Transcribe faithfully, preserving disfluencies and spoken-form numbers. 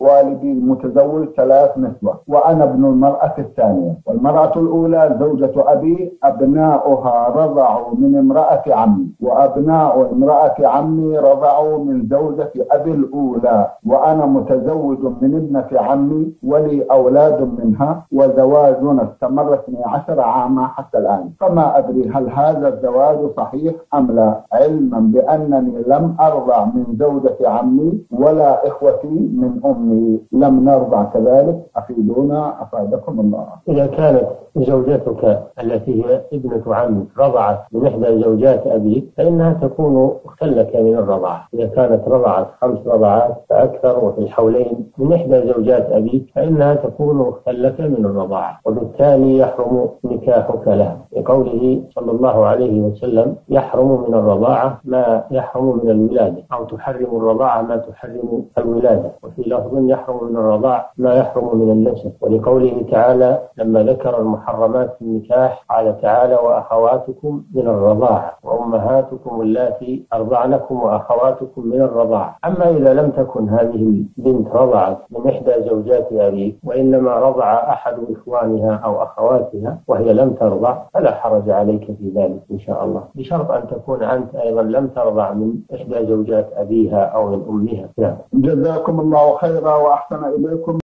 والدي متزوج ثلاث نسوة وأنا ابن المرأة الثانية، والمرأة الأولى زوجة أبي أبناؤها رضعوا من امرأة عمي، وأبناء امرأة عمي رضعوا من زوجة أبي الأولى، وأنا متزوج من ابنة عمي ولي أولاد منها، وزواجنا استمر اثني عشر عاما حتى الآن، فما أدري هل هذا الزواج صحيح أم لا، علما بأنني لم أرضع من زوجة عمي ولا إخوتي من أمي لم نرضى كذلك. أفيدونا أفادكم الله. إذا كانت زوجتك التي هي ابنة عمك رضعت من إحدى زوجات أبيك فإنها تكون لك من الرضاعة، إذا كانت رضعت خمس رضعات فأكثر وفي الحولين من إحدى زوجات أبيك فإنها تكون لك من الرضاعة، وبالتالي يحرم نكاحك لها، لقوله صلى الله عليه وسلم: يحرم من الرضاعة ما يحرم من الولادة، أو تحرم الرضاعة ما تحرم الولادة، وفي لفظ يحرم من الرضاع ما يحرم من النسب، ولقوله تعالى لما ذكر المحرمات في النكاح قال تعالى: وأخواتكم من الرضاعة وأمهاتكم اللاتي أرضعنكم وأخواتكم من الرضاعة. أما إذا لم تكن هذه البنت رضعت من إحدى زوجات أبيك وإنما رضع أحد إخوانها أو أخواتها وهي لم ترضع فلا حرج عليك في ذلك إن شاء الله، بشرط أن تكون أنت أيضا لم ترضع من إحدى زوجات أبيها أو من أمها. جزاكم الله خيرا وأحسن إليكم.